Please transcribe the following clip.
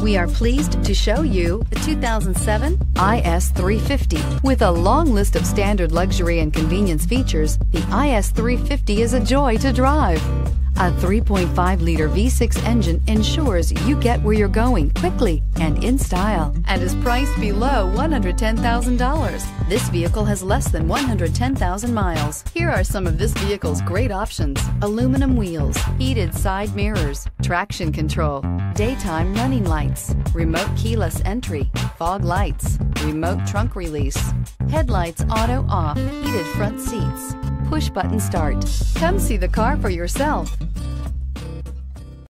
We are pleased to show you the 2007 IS 350. With a long list of standard luxury and convenience features, the IS 350 is a joy to drive. A 3.5-liter V6 engine ensures you get where you're going quickly and in style, and is priced below $110,000. This vehicle has less than 110,000 miles. Here are some of this vehicle's great options: aluminum wheels, heated side mirrors, traction control, daytime running lights, remote keyless entry, fog lights, remote trunk release, headlights auto off, heated front seats, push button start. Come see the car for yourself.